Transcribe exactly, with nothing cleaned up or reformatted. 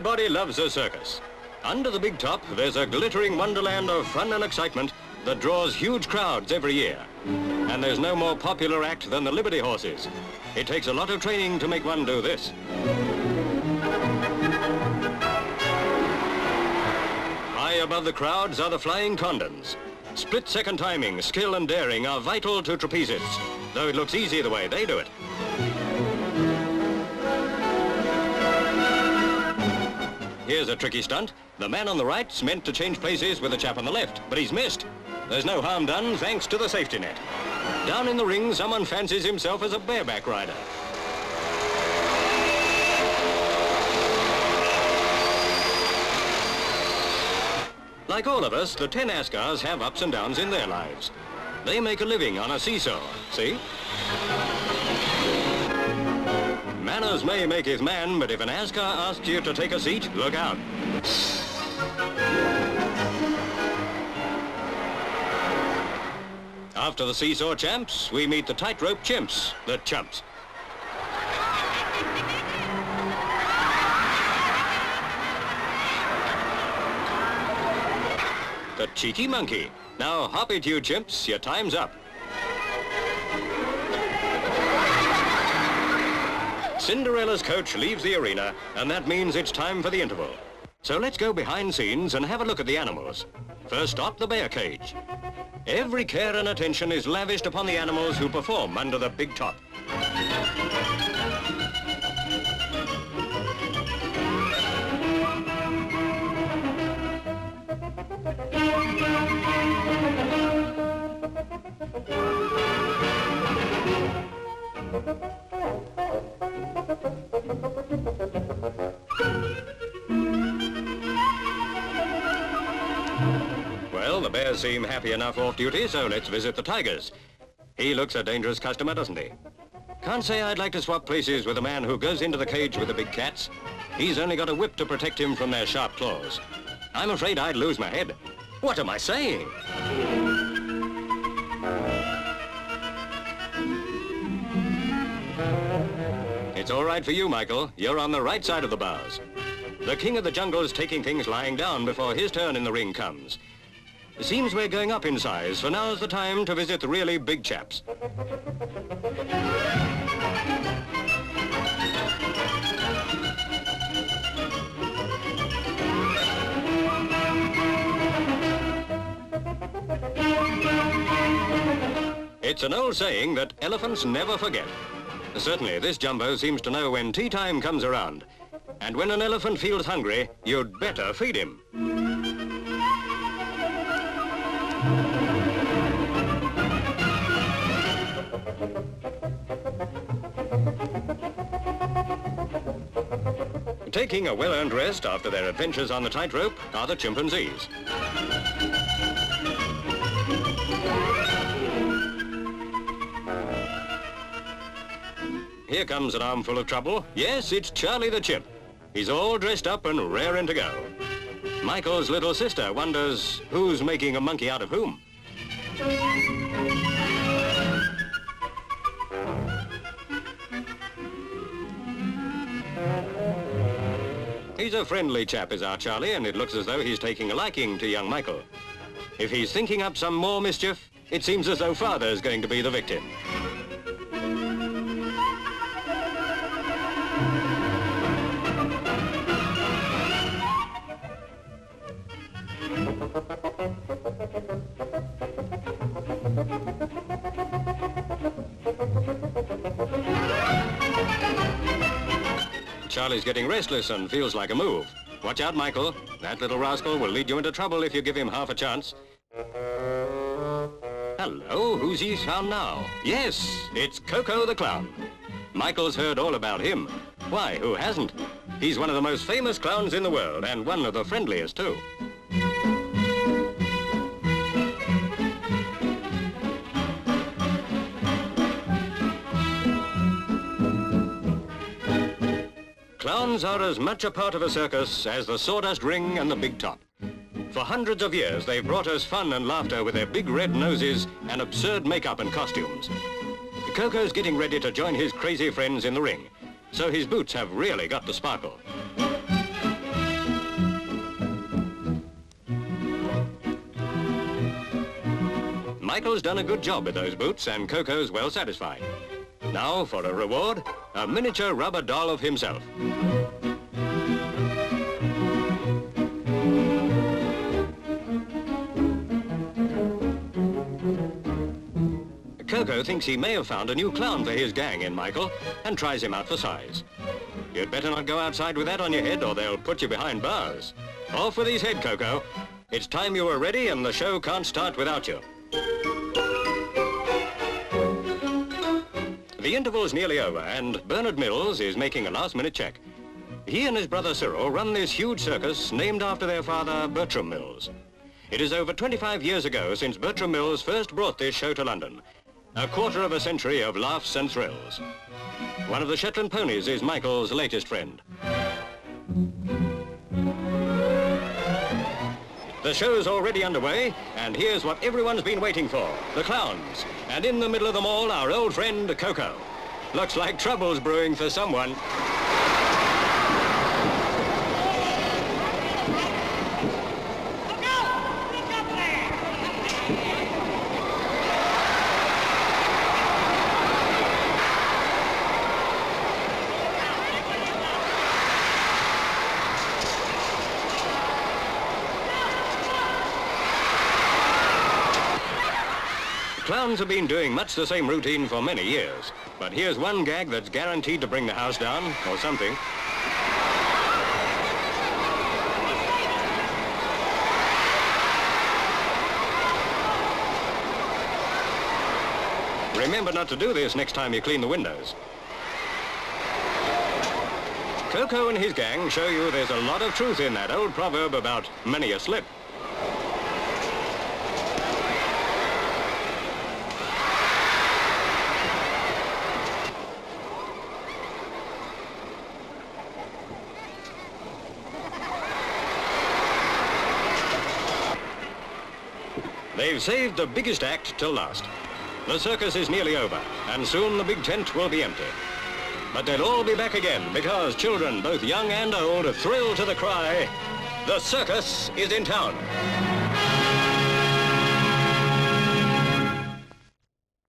Everybody loves a circus. Under the big top, there's a glittering wonderland of fun and excitement that draws huge crowds every year. And there's no more popular act than the Liberty Horses. It takes a lot of training to make one do this. High above the crowds are the Flying Tonders. Split-second timing, skill and daring are vital to trapezists, though it looks easy the way they do it. Here's a tricky stunt. The man on the right's meant to change places with the chap on the left, but he's missed. There's no harm done, thanks to the safety net. Down in the ring, someone fancies himself as a bareback rider. Like all of us, the Ten Askars have ups and downs in their lives. They make a living on a seesaw, see? Manners may maketh man, but if an Askar asks you to take a seat, look out. After the seesaw champs, we meet the tightrope chimps, the chumps. The cheeky monkey. Now hop it, you chimps, your time's up. Cinderella's coach leaves the arena, and that means it's time for the interval. So let's go behind scenes and have a look at the animals. First stop, the bear cage. Every care and attention is lavished upon the animals who perform under the big top. Well, the bears seem happy enough off duty, so let's visit the tigers. He looks a dangerous customer, doesn't he? Can't say I'd like to swap places with a man who goes into the cage with the big cats. He's only got a whip to protect him from their sharp claws. I'm afraid I'd lose my head. What am I saying? It's all right for you, Michael. You're on the right side of the bars. The king of the jungle is taking things lying down before his turn in the ring comes. It seems we're going up in size, so now's the time to visit the really big chaps. It's an old saying that elephants never forget. Certainly, this jumbo seems to know when tea time comes around. And when an elephant feels hungry, you'd better feed him. Taking a well-earned rest after their adventures on the tightrope are the chimpanzees. Here comes an armful of trouble. Yes, it's Charlie the Chip. He's all dressed up and raring to go. Michael's little sister wonders who's making a monkey out of whom. He's a friendly chap, is our Charlie, and it looks as though he's taking a liking to young Michael. If he's thinking up some more mischief, it seems as though father's going to be the victim. Charlie's getting restless and feels like a move. Watch out, Michael. That little rascal will lead you into trouble if you give him half a chance. Hello, who's he found now? Yes, it's Coco the clown. Michael's heard all about him. Why, who hasn't? He's one of the most famous clowns in the world and one of the friendliest, too. Clowns are as much a part of a circus as the sawdust ring and the big top. For hundreds of years, they've brought us fun and laughter with their big red noses and absurd makeup and costumes. Coco's getting ready to join his crazy friends in the ring, so his boots have really got the sparkle. Michael's done a good job with those boots and Coco's well satisfied. Now, for a reward, a miniature rubber doll of himself. Coco thinks he may have found a new clown for his gang in Michael and tries him out for size. You'd better not go outside with that on your head or they'll put you behind bars. Off with his head, Coco. It's time you were ready and the show can't start without you. The interval's nearly over and Bernard Mills is making a last-minute check. He and his brother Cyril run this huge circus named after their father, Bertram Mills. It is over twenty-five years ago since Bertram Mills first brought this show to London. A quarter of a century of laughs and thrills. One of the Shetland ponies is Michael's latest friend. The show's already underway, and here's what everyone's been waiting for, the clowns. And in the middle of them all, our old friend, Coco. Looks like trouble's brewing for someone. Clowns have been doing much the same routine for many years, but here's one gag that's guaranteed to bring the house down, or something. Remember not to do this next time you clean the windows. Coco and his gang show you there's a lot of truth in that old proverb about many a slip. They've saved the biggest act till last. The circus is nearly over, and soon the big tent will be empty. But they'll all be back again, because children, both young and old, thrill to the cry, "The circus is in town!"